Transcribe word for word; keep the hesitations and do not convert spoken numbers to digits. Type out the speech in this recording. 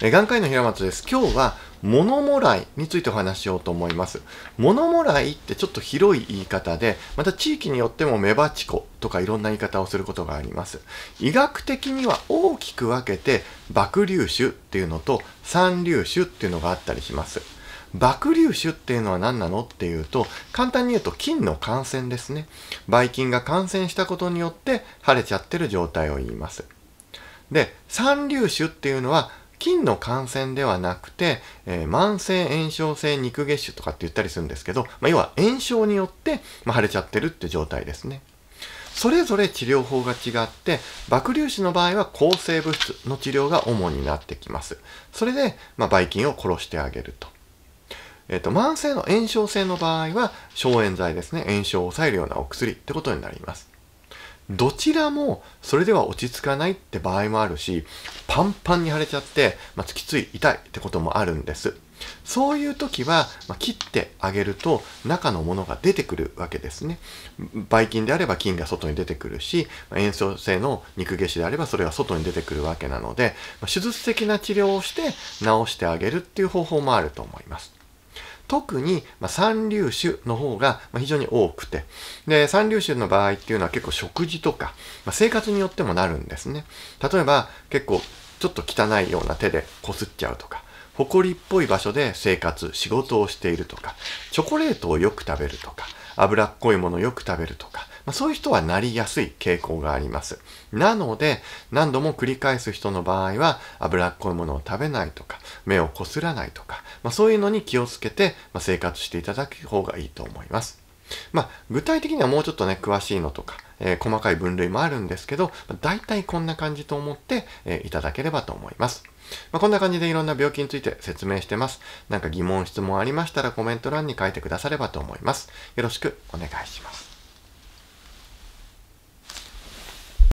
眼科医の平松です。今日は物もらいについてお話ししようと思います。物もらいってちょっと広い言い方で、また地域によってもメバチコとかいろんな言い方をすることがあります。医学的には大きく分けて爆粒種っていうのと散粒種っていうのがあったりします。爆粒種っていうのは何なのっていうと、簡単に言うと菌の感染ですね。ばい菌が感染したことによって腫れちゃってる状態を言います。で、散粒種っていうのは菌の感染ではなくて、えー、慢性炎症性肉月腫とかって言ったりするんですけど、まあ、要は炎症によって、まあ、腫れちゃってるって状態ですね。それぞれ治療法が違って、爆粒種の場合は抗生物質の治療が主になってきます。それで、まあ、ばい菌を殺してあげると。えっと、慢性の炎症性の場合は消炎剤ですね。炎症を抑えるようなお薬ってことになります。どちらもそれでは落ち着かないって場合もあるし、パンパンに腫れちゃって、まあ、きつい痛いってこともあるんです。そういう時は、まあ、切ってあげると中のものが出てくるわけですね。ばい菌であれば菌が外に出てくるし、炎症性の肉下腫であればそれが外に出てくるわけなので、まあ、手術的な治療をして治してあげるっていう方法もあると思います。特に、まあ、散粒種の方が非常に多くて。で、散粒種の場合っていうのは結構食事とか、まあ、生活によってもなるんですね。例えば結構ちょっと汚いような手でこすっちゃうとか、埃っぽい場所で生活、仕事をしているとか、チョコレートをよく食べるとか、脂っこいものをよく食べるとか、まあ、そういう人はなりやすい傾向があります。なので、何度も繰り返す人の場合は、脂っこいものを食べないとか、目をこすらないとか、まあ、そういうのに気をつけて、まあ、生活していただく方がいいと思います。まあ、具体的にはもうちょっとね、詳しいのとか、えー、細かい分類もあるんですけど、まあ、大体こんな感じと思って、えー、いただければと思います。まあ、こんな感じでいろんな病気について説明してます。なんか疑問、質問ありましたらコメント欄に書いてくださればと思います。よろしくお願いします。